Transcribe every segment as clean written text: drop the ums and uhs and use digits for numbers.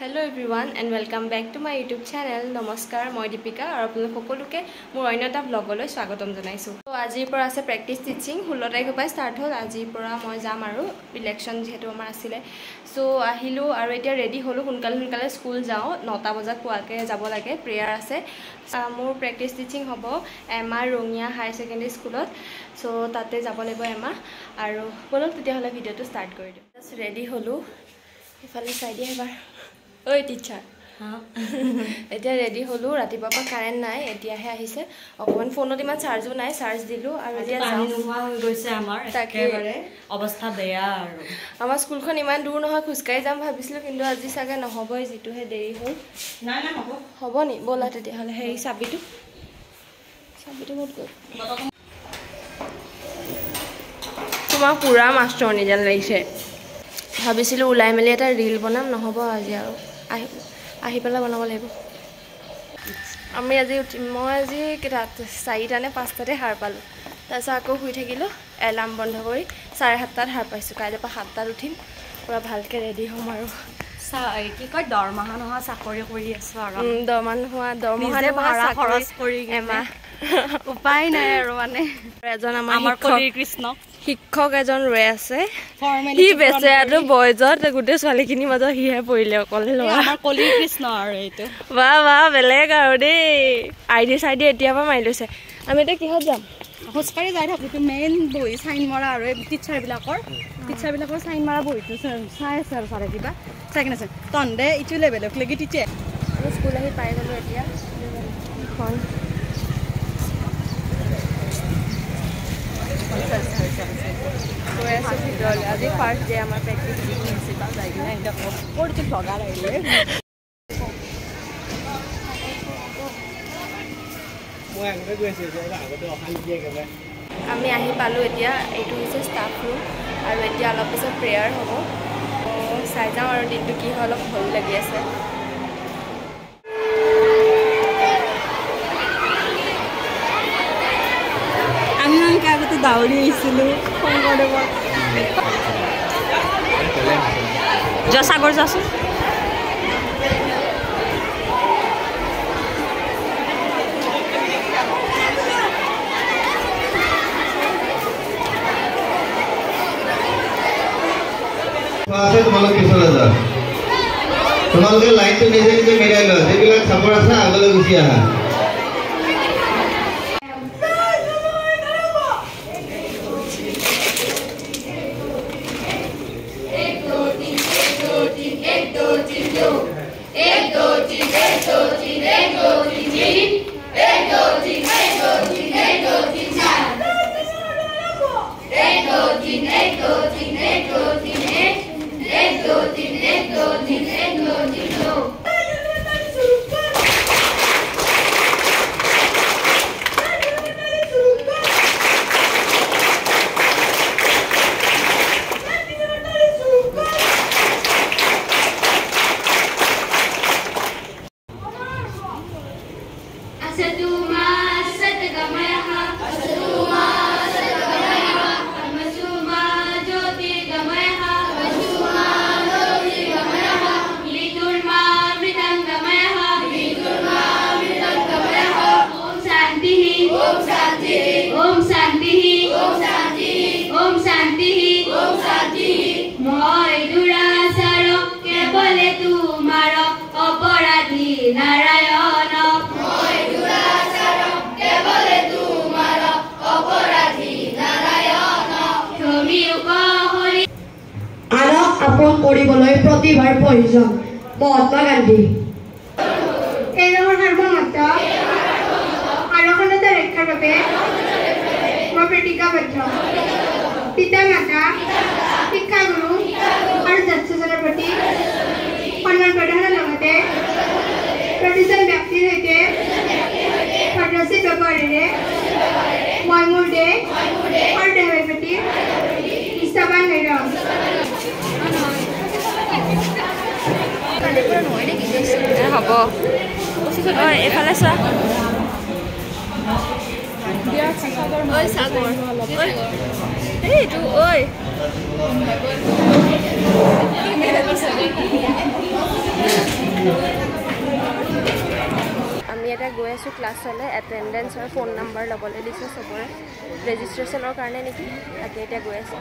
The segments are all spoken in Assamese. Hello everyone and welcome back to my YouTube channel. नमस्कार, मैं दीपिका और अपना सकोलोके मोर अन्यटा ब्लॉगल स्वागतम जानाइसु। तो आजिर पर आसे प्रैक्टिस टीचिंग 16 तारिखर पर स्टार्ट हल। आजिर पर मैं जाम आरो इलेक्शन जेहेतु आमार आसिले सो आहिलो आरो एटा रेडी हलो। हुनकाले स्कूल जाओ 9टा बजा पुवाके जाब लागे। प्रेयर आसे मोर प्रैक्टिस टीचिंग हबो एमार रंगिया हायर सेकेंडरी स्कूलत। सो ताते जाब लागबो एमा आरो बोलक तेतिया हले भिडियोटो स्टार्ट करि दिउ। जस्ट रेडी हलो। इफाले साइड एबार ओय टीचर हाँ एटा रेडी हलो। रातिपा पा कारेन्ट नाइ एतियाहे आहिसे अकन फोनत इमान चार्जो नाइ। चार्ज दिलो आरो एटा जाम नुवा हो गयसे। आमार एकेबारे अवस्था बेया आरो आमा स्कूल खन इमान दूर नह खुसकाय जाम भाबिसलो किन्तु आजि सागा नहबय जितु हे देरी हो नाइ नाइ हबो हबो नि बोला तेति हले हे साबितु मोट गय तुमा पुरा मास्टरनि जान लागिसे भाबिसलो उलाय मेले एटा रील बनाम नहबो आजि आरो आही पेला बनाब लगे। आम आज मैं आज चारिटा ने पाँचटाते हार पालों। तार आको शुई थाकिलो एलार्म बंध कर 7:30 हार पाई। कल 7 उठीम पूरा भालक रेडी हम और কি কয় দৰমহা নহয় চাকৰি কৰি আছো আৰু দৰমহাৰে ভাড়া খৰচ কৰি এমা উপায় নাই আৰু মানে এজন আমাৰ কলি কৃষ্ণ শিক্ষক এজন ৰৈ আছে। হি বেচেৰাটো বয়জত গুটে ছোৱালীখিনি মাজত হিহে পৰিলে অকলে লৰা আমাৰ কলি কৃষ্ণ আৰু এইটো বা বা বেলেগ আৰু দেই। আইডি চাইডি এতিয়া পা মাৰি লৈছে। আমি এতিয়া কিহত যাম? খোজকাঢ়ি যাই থাকোঁ। মেইন বহি চাইন মৰা আৰু টিচাৰবিলাকৰ চাইন মৰা বহিটো চাই আছে আৰু চাৰে কিবা চাইকেন আছে তন্দে ইটো লেভেলক লাগি টিচাৰ আৰু স্কুল আহি পাই গ'লো। এতিয়া এখন আজি ফাৰ্ষ্ট ডে আমাৰ প্ৰেক্টিচ দিছে। বা যাই কিনে এটা ক'ৰটো ব্লগাৰ আহিলে আমি আহি পালোঁ। এতিয়া এইটো হৈছে ষ্টাফ ৰুম আৰু এতিয়া অলপ পিছত প্ৰেয়াৰ হ'ব। চাই যাওঁ আৰু দিনটো কি হয়, অলপ ভয়ো লাগি আছে। আমি এনেকৈ আগতে দাউৰি আহিছিলোঁ শংকৰদেৱত। জয়সাগৰ যাচোন আছে তোমালোক পিছলৈ যা। তোমালোকে লাইনটো নিজে নিজে মিলাই লোৱা। যিবিলাক চাপৰ আছে আগলৈ গুচি আহা। প্ৰতিভাৰ প্ৰয়োজন। মহাত্মা গান্ধী এইদমৰ সাৰ্বমত আৰক্ষণতা ৰক্ষাৰ বাবে মই প্ৰতিজ্ঞাবদ্ধ। পিতা মাতা, শিক্ষাগুৰু আৰু ছাত্ৰজনৰ প্ৰতি সন্মান প্ৰদানৰ লগতে প্ৰতিজন ব্যক্তিৰ সৈতে সদাচিত ব্যৱহাৰেৰে মই মোৰ দেশ আৰু দেশৰ প্ৰতি নিষ্ঠাবান হৈ ৰ'ম। হ'ব এইফালে চোৱা। ঐ সাগৰ এইটো ঐ ক্লাস হলে এটেন্ডেন্স আর ফোন নাম্বার লবলে দিছে সবরে রেজিস্ট্রেশনের কারণে নাকি আগে এটা গৈ আছে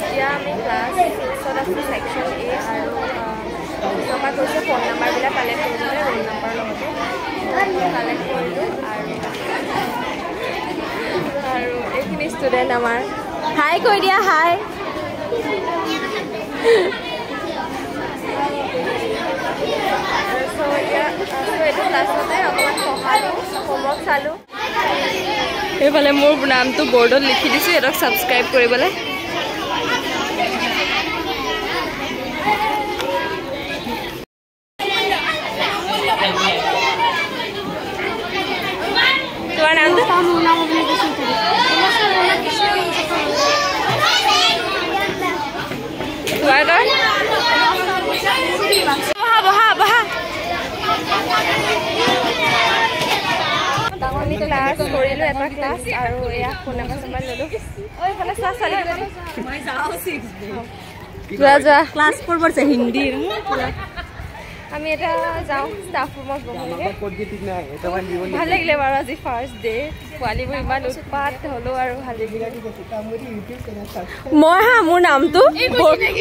এতিয়া আমি ক্লাস 6 অফ সেকশন এ আৰু জমা কৰিছে ফোন নাম্বার বিলা কালেক্ট কৰিলে রোল নাম্বার লগতে কালেক্ট কৰিলো আৰু স্টুডেন্ট আমার হাই কই দিয়া হাই চালো এইফালে মোৰ নামটো বোর্ডত লিখি দিছো এটাক সাবস্ক্রাইব কৰিবলৈ তোমার নামটো ক্লাস কৰিলো এটা ক্লাস আৰু এয়া ফোন নাম্বাৰ সমান ললো ঐ ফালে চা চলি মই যাও 6 ৰাজা ক্লাস কৰবৰছে হিন্দী আমি এটা যাও স্টাফ ৰুমত বহলকে ক'ত গৈ ঠিক নাই এটা মান দিবনি ভাল লাগিলে বাৰু আজি ফার্স্ট ডে কোৱালিবোৰ ইমান উৎপাত হলো আৰু ভাল লাগিলে মই হা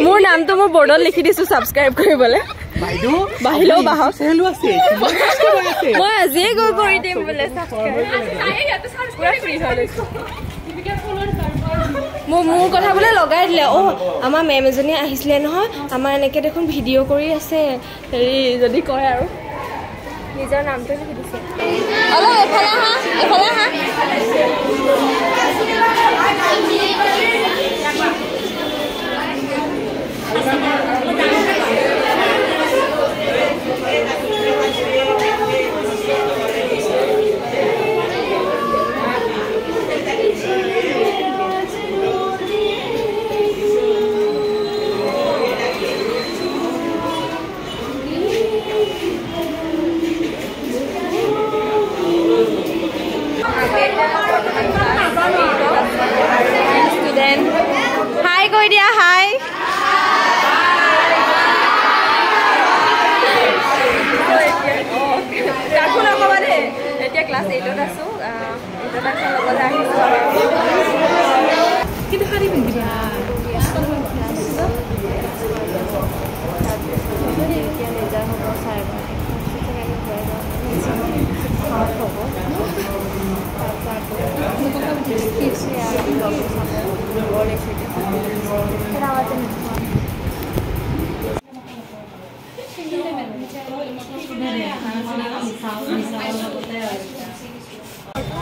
মোৰ নামটো মোৰ বৰ্ডত লিখি দিছো সাবস্ক্রাইব কৰিবলে বাইদু বাহিলো বাহ সেলু আছে মই আজি গো কৰি দিম বলে সাবস্ক্রাইব আই গেতো সাবস্ক্রাইব কৰি হলে দীপিকা ফোনৰ মোৰ কথা বোলে লগাই দিলে অ আমাৰ মেম এজনী আহিছিলে নহয় আমাৰ এনেকে দেখোন ভিডিঅ' কৰি আছে হেৰি যদি কয় আৰু নিজৰ নামটো লিখি দিছে অলপ এফালে হা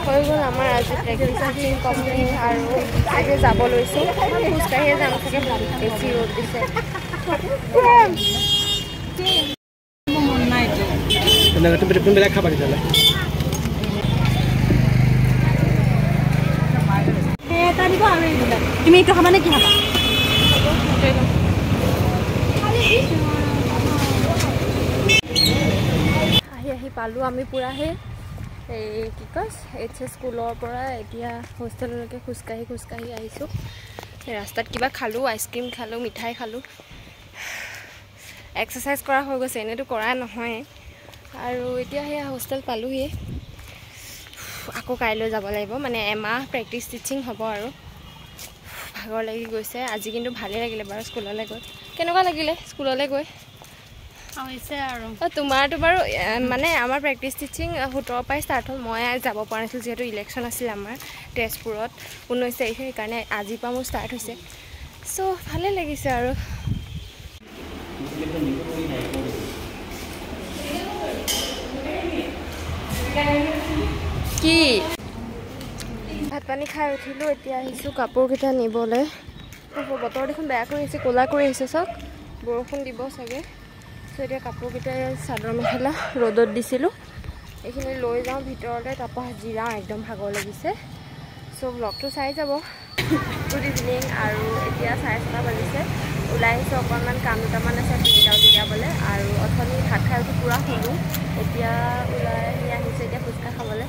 হৈ গ'ল আমাৰ আজি প্ৰেক্টিচিং কমপ্লিট আৰু আজি যাব লৈছোঁ খোজকাঢ়িয়ে যাম চাগে বেছি ৰ'দ দিছে তুমি এইটো খাবানে কি খাবা আহি পালোঁ আমি পুৰা হে এই কি কয় এইচ এছ স্কুলৰ পৰা এতিয়া হোষ্টেললৈকে খোজকাঢ়ি আহিছোঁ ৰাস্তাত কিবা খালোঁ আইচক্ৰীম খালোঁ মিঠাই খালোঁ এক্সাৰচাইজ কৰা হৈ গৈছে এনেতো কৰা নহয় আৰু এতিয়া সেয়া হোষ্টেল পালোঁহিয়ে আকৌ কাইলৈ যাব লাগিব মানে এমাহ প্ৰেক্টিচ টিচিং হ'ব আৰু ভাগৰ লাগি গৈছে আজি কিন্তু ভালেই লাগিলে বাৰু স্কুললৈ গৈ কেনেকুৱা লাগিলে স্কুললৈ গৈ হৈছে আৰু তোমাৰতো বাৰু মানে আমাৰ প্ৰেক্টিচ টিচিং 17 পৰাই ষ্টাৰ্ট হ'ল মই যাব পৰা নাছিলোঁ যিহেতু ইলেকশ্যন আছিল আমাৰ তেজপুৰত 19 তাৰিখে সেইকাৰণে আজিৰ পৰা মোৰ ষ্টাৰ্ট হৈছে চ' ভালেই লাগিছে আৰু কি ভাত পানী খাই উঠিলোঁ এতিয়া আহিছোঁ কাপোৰকেইটা নিবলৈ বতৰ দেখোন বেয়া কৰি আহিছে ক'লা কৰি আহিছে চক বৰষুণ দিব চাগে তো এতিয়া কাপোৰকেইটা চাদৰ মেখেলা ৰ'দত দিছিলোঁ এইখিনি লৈ যাওঁ ভিতৰলৈ তাৰপৰা জিৰাওঁ একদম ভাগৰ লাগিছে চ' ব্লগটো চাই যাব গুড ইভিনিং আৰু এতিয়া 6:30 বাজিছে ওলাই আহিছোঁ অকণমান কাম দুটামান আছে উলিয়াবলৈ আৰু অথনি ভাত খাই উঠি পূৰা শুলোঁ এতিয়া ওলাই আহিছে এতিয়া ফুচকা খাবলৈ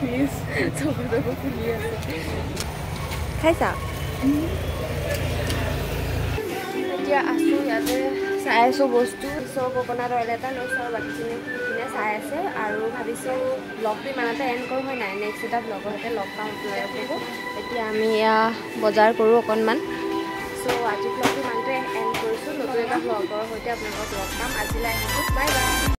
ফুলি আছে খাইছ? এতিয়া আছো ইয়াতে চাই আছো বস্তু চব অকণমান অইল এটা লৈ চব বাকীখিনি কিনে চাই আছে আৰু ভাবিছোঁ ব্লগটো ইমানতে এণ্ড কৰোঁ হয় নাই, নেক্সট এটা ব্লগৰ সৈতে লগ পাওঁ। এতিয়া আমি এয়া বজাৰ কৰোঁ অকণমান। চ' আজি ব্লগটো ইমানতে এণ্ড কৰিছোঁ, নতুন এটা ব্লগৰ সৈতে আপোনালোকক লগ পাম। আজিলৈ আহিছোঁ, বাই বাই।